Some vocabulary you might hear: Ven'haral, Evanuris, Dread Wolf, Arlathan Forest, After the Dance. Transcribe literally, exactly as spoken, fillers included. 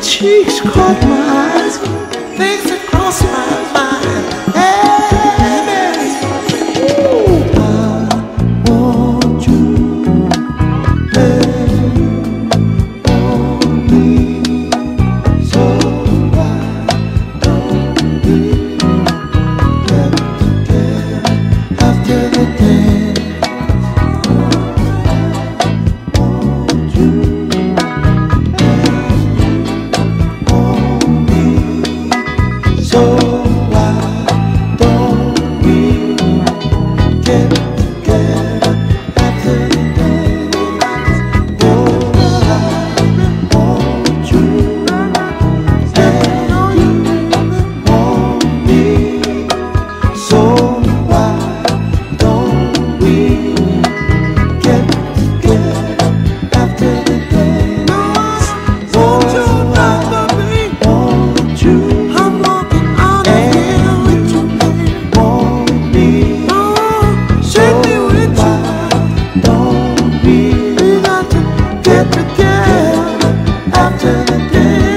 Cheeks caught my eyes, things that crossed my mind. Hey, baby, I want you, baby, only so I don't be left together after the dance. I want you. After the dance.